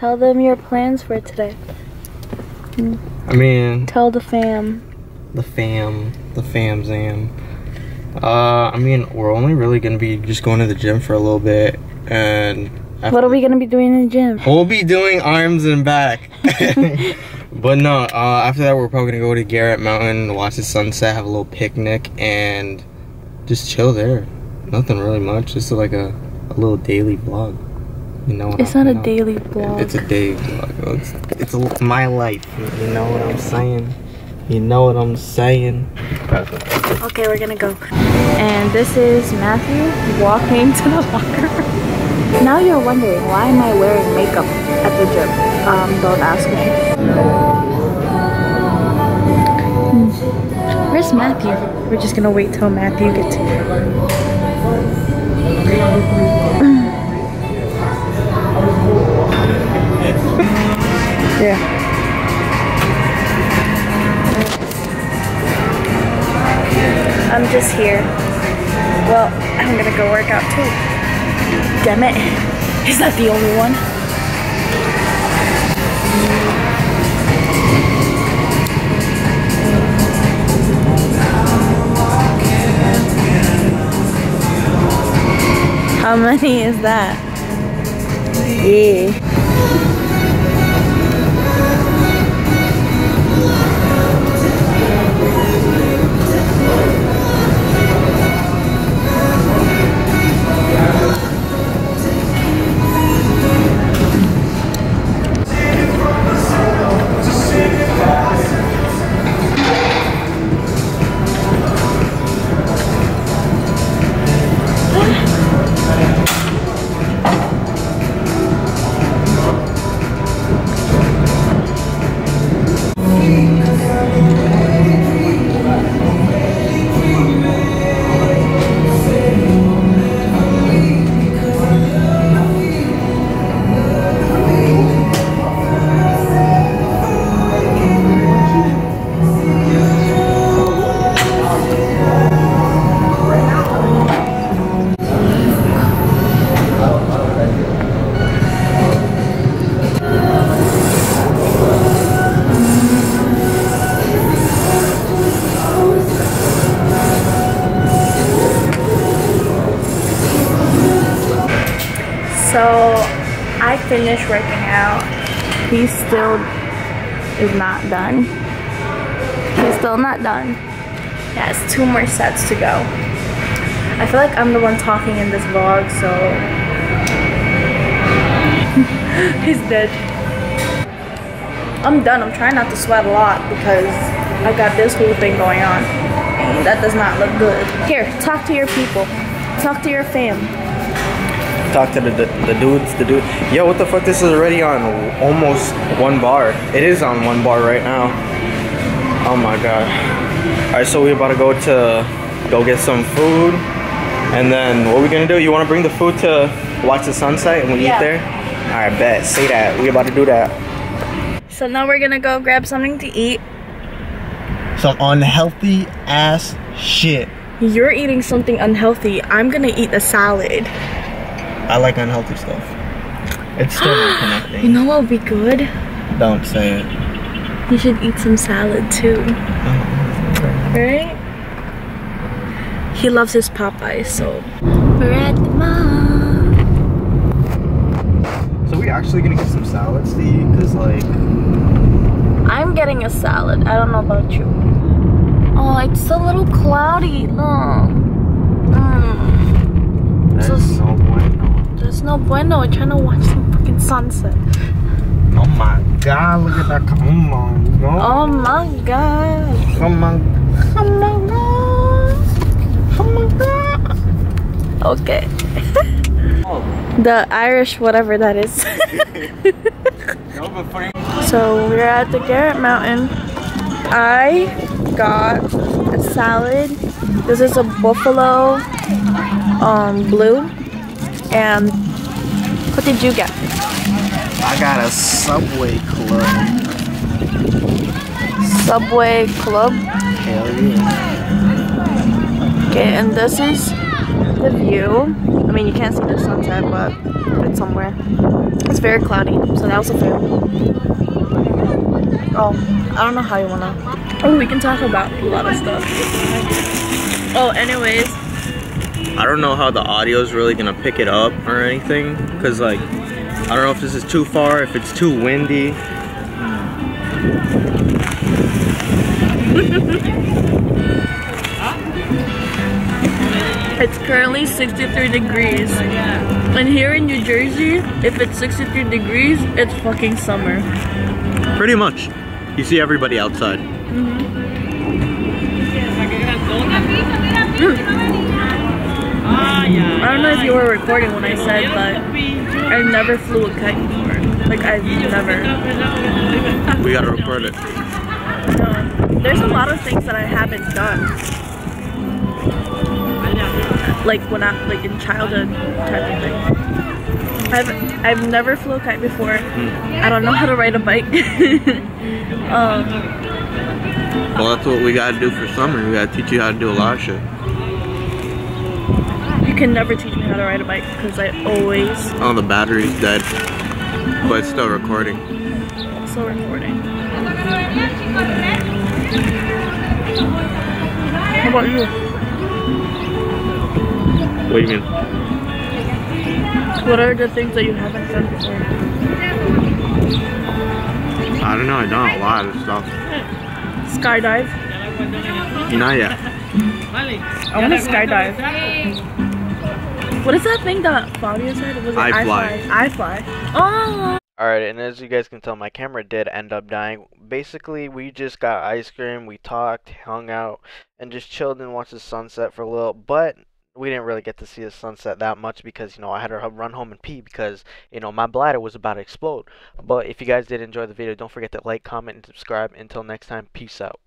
Tell them your plans for today. I mean, tell the fam. The fam. I mean, we're only really gonna be just going to the gym for a little bit, and what are we gonna be doing in the gym? We'll be doing arms and back. But no, after that we're probably gonna go to Garrett Mountain, watch the sunset, have a little picnic, and just chill there. Nothing really much. Just like a little daily vlog. You know what? It's not a daily vlog. It's a daily vlog. It's my life. You know what I'm saying? Okay, we're gonna go. And this is Matthew walking to the locker. Now you're wondering, why am I wearing makeup at the gym? Don't ask me. Where's Matthew? We're just gonna wait till Matthew gets here. Yeah. I'm just here. Well, I'm gonna go work out too. Damn it. He's not the only one. How many is that? Yeah. Finished working out. He still is not done. He's still not done. He has 2 more sets to go. I feel like I'm the one talking in this vlog, so he's dead. I'm done. I'm trying not to sweat a lot because I got this whole thing going on. That does not look good. Here, talk to your people. Talk to your fam. Talk to the dudes, Yo, what the fuck? This is already on almost 1 bar. It is on 1 bar right now. Oh my god. Alright, so we're about to go get some food. And then what are we gonna do? You wanna bring the food to watch the sunset and we eat there? Alright, bet. Say that. We're about to do that. So now we're gonna go grab something to eat. Some unhealthy ass shit. You're eating something unhealthy. I'm gonna eat a salad. I like unhealthy stuff. It's still not connecting. You know what would be good? Don't say it. You should eat some salad too. Oh, okay. Right? He loves his Popeye, so. We're at the mall. So we're actually gonna get some salads to eat, cause like. I'm getting a salad. I don't know about you. Oh, it's a little cloudy. There's no bueno, we're trying to watch some fucking sunset. Oh my god, look at that, come on, no. Oh my god. Come on. Okay. The Irish whatever that is. So we're at the Garrett Mountain. I got a salad. This is a buffalo blue. And what did you get? I got a Subway Club. Subway Club? Hell yeah. Okay, and this is the view. I mean, you can't see the sunset, but it's somewhere. It's very cloudy, so that was a fail. Oh, I don't know how you wanna. Oh, we can talk about a lot of stuff. Oh, anyways. I don't know how the audio is really gonna pick it up or anything, cause like, I don't know if this is too far, if it's too windy. It's currently 63 degrees. And here in New Jersey, if it's 63 degrees, it's fucking summer. Pretty much. You see everybody outside. I don't know if you were recording when I said, but I never flew a kite before. Like, I've never. We gotta record it. There's a lot of things that I haven't done. Like when I, like in childhood type of thing. I've never flew a kite before. I don't know how to ride a bike. Well, that's what we gotta do for summer. We gotta teach you how to do a lot of shit. You can never teach me how to ride a bike because I always... Oh, the battery's dead. But it's still recording. It's still recording. How about you? What do you mean? What are the things that you haven't done before? I don't know, I've done a lot of stuff. Skydive? Not yet. I want to skydive. What is that thing that Claudia said? Was it I fly? I fly. Oh! Alright, and as you guys can tell, my camera did end up dying. Basically, we just got ice cream, we talked, hung out, and just chilled and watched the sunset for a little. But we didn't really get to see the sunset that much because, you know, I had to run home and pee because, you know, my bladder was about to explode. But if you guys did enjoy the video, don't forget to like, comment, and subscribe. Until next time, peace out.